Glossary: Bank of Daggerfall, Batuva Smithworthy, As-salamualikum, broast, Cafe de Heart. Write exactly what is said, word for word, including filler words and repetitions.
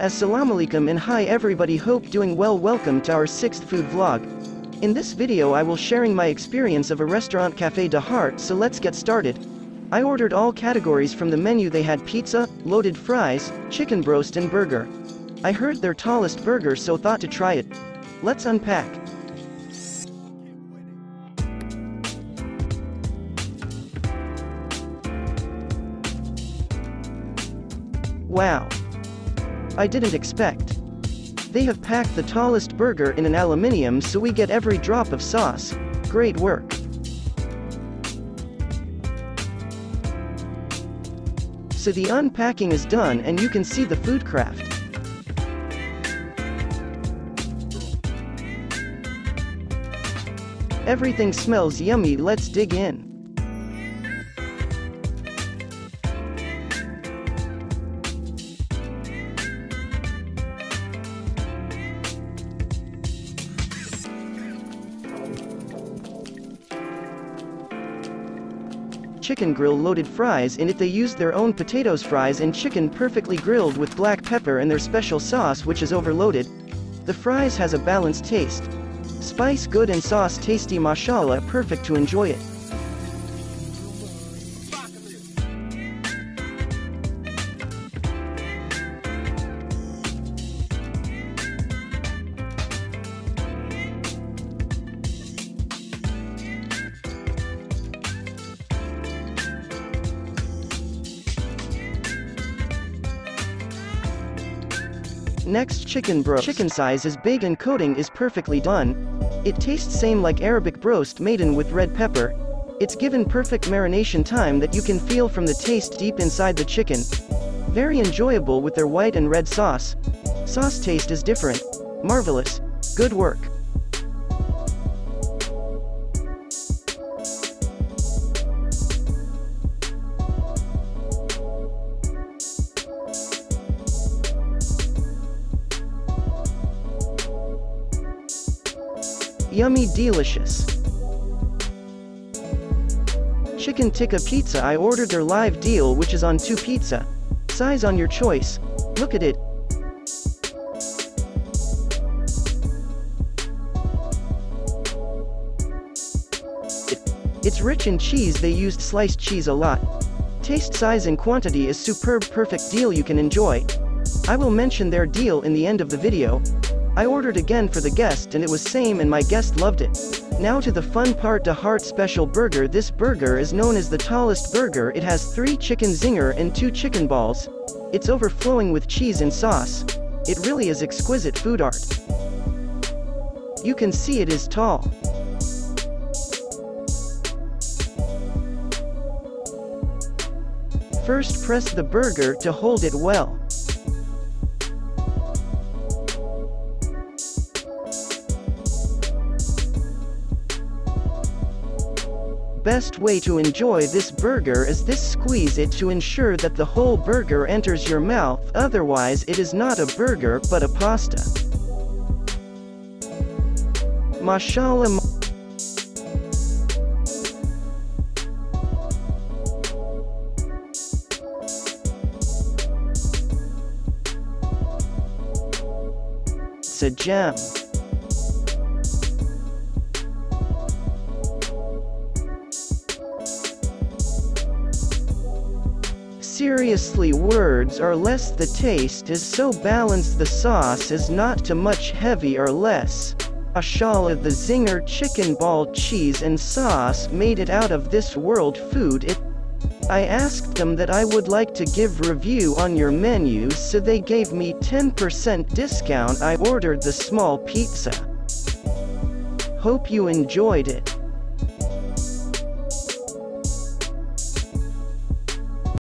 Assalamu alaikum and hi everybody, hope doing well. Welcome to our sixth food vlog. In this video I will sharing my experience of a restaurant, Cafe de Heart, so let's get started. I ordered all categories from the menu. They had pizza, loaded fries, chicken broast and burger. I heard their tallest burger so thought to try it. Let's unpack. Wow! I didn't expect. They have packed the tallest burger in an aluminium so we get every drop of sauce. Great work. So the unpacking is done and you can see the food craft. Everything smells yummy, let's dig in. Chicken grill, loaded fries. In it they used their own potatoes, fries and chicken perfectly grilled with black pepper and their special sauce which is overloaded. The fries has a balanced taste. Spice good and sauce tasty, mashallah, perfect to enjoy it. Next, chicken broast. Chicken size is big and coating is perfectly done. It tastes same like Arabic broast maiden with red pepper. It's given perfect marination time that you can feel from the taste deep inside the chicken. Very enjoyable with their white and red sauce. Sauce taste is different. Marvelous. Good work. Yummy, delicious. Chicken tikka pizza. I ordered their live deal which is on two pizza. Size on your choice. Look at it. It's rich in cheese, they used sliced cheese a lot. Taste, size and quantity is superb, perfect deal you can enjoy. I will mention their deal in the end of the video. I ordered again for the guest and it was same and my guest loved it. Now to the fun part, de Heart special burger. This burger is known as the tallest burger. It has three chicken zinger and two chicken balls. It's overflowing with cheese and sauce. It really is exquisite food art. You can see it is tall. First press the burger to hold it well. Best way to enjoy this burger is this, squeeze it to ensure that the whole burger enters your mouth, otherwise it is not a burger but a pasta. Mashallah. It's a gem. Seriously, words are less. The taste is so balanced, the sauce is not too much, heavy or less. Mashallah, the zinger, chicken ball, cheese and sauce made it out of this world food. It I asked them that I would like to give review on your menu, so they gave me ten percent discount. I ordered the small pizza. Hope you enjoyed it.